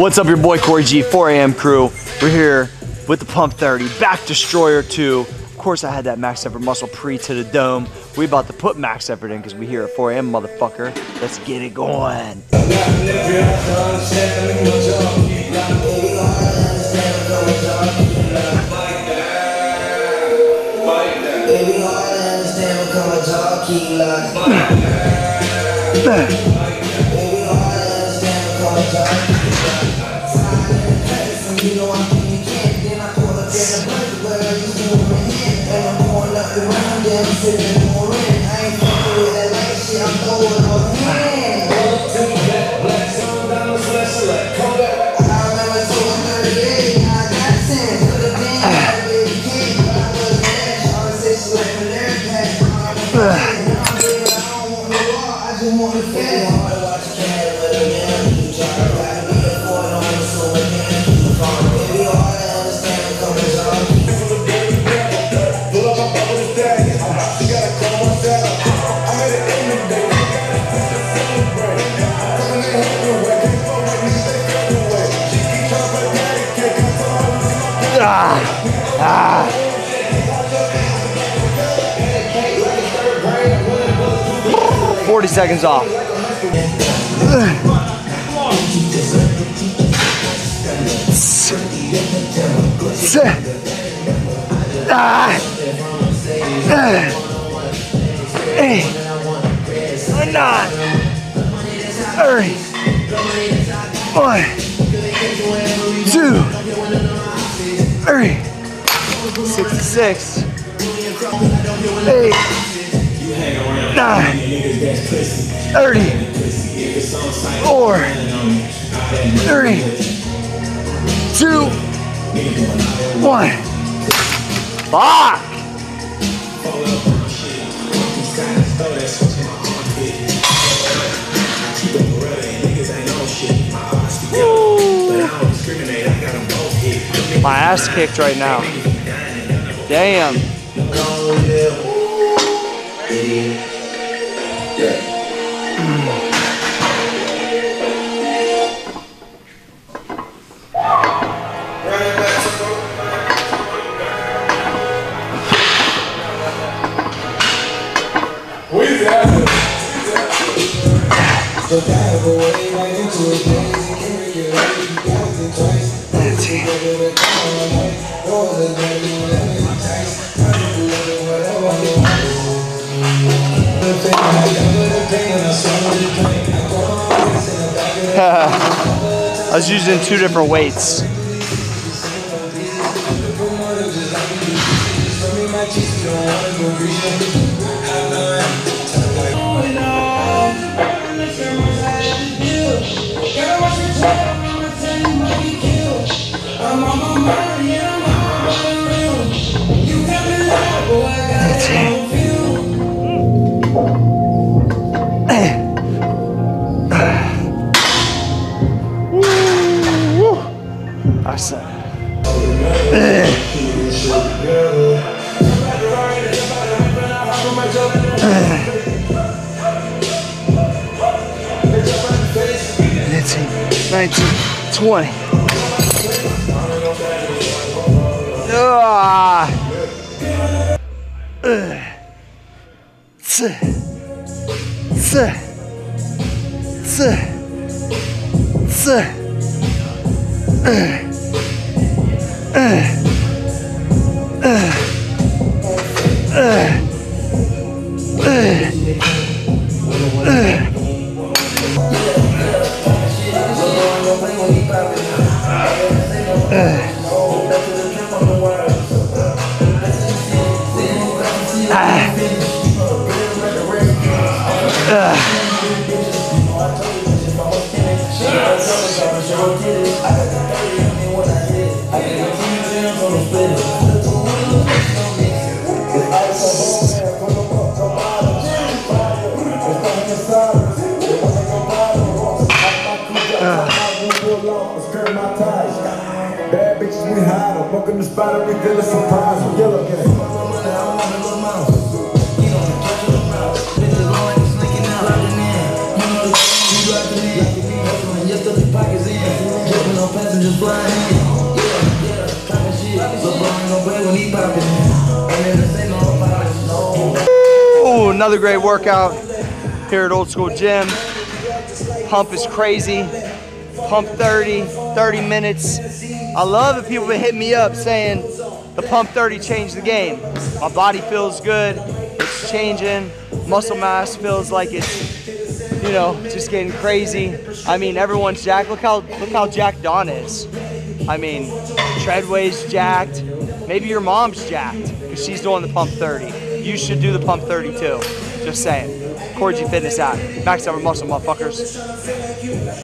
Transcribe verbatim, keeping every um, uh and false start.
What's up, your boy Cory G, four A M Crew. We're here with the Pump thirty, back Destroyer two. Of course, I had that Max Effort muscle pre to the dome. We about to put Max Effort in because we here at four A M, motherfucker. Let's get it going. Bang. forty seconds off. Nine, three, one, two, three. sixty-six, eight, nine, thirty, four, three, two, one. Fuck! Woo. My ass kicked right now. Damn. I was using two different weights. nineteen, twenty. Ah. Uh. Tse. Tse. Tse. Tse. Uh. Uh. Uh. Uh. Uh. Uh. I Ooh, another great workout here at Old School Gym. Pump is crazy. Pump thirty, thirty minutes. I love that people been hitting me up saying the Pump thirty changed the game. My body feels good. It's changing. Muscle mass feels like it's, you know, just getting crazy. I mean, everyone's jacked. Look how look how jacked Don is. I mean, Treadway's jacked. Maybe your mom's jacked because she's doing the Pump thirty. You should do the Pump thirty too. Just saying. Cory G Fitness app. Max Effort muscle, motherfuckers.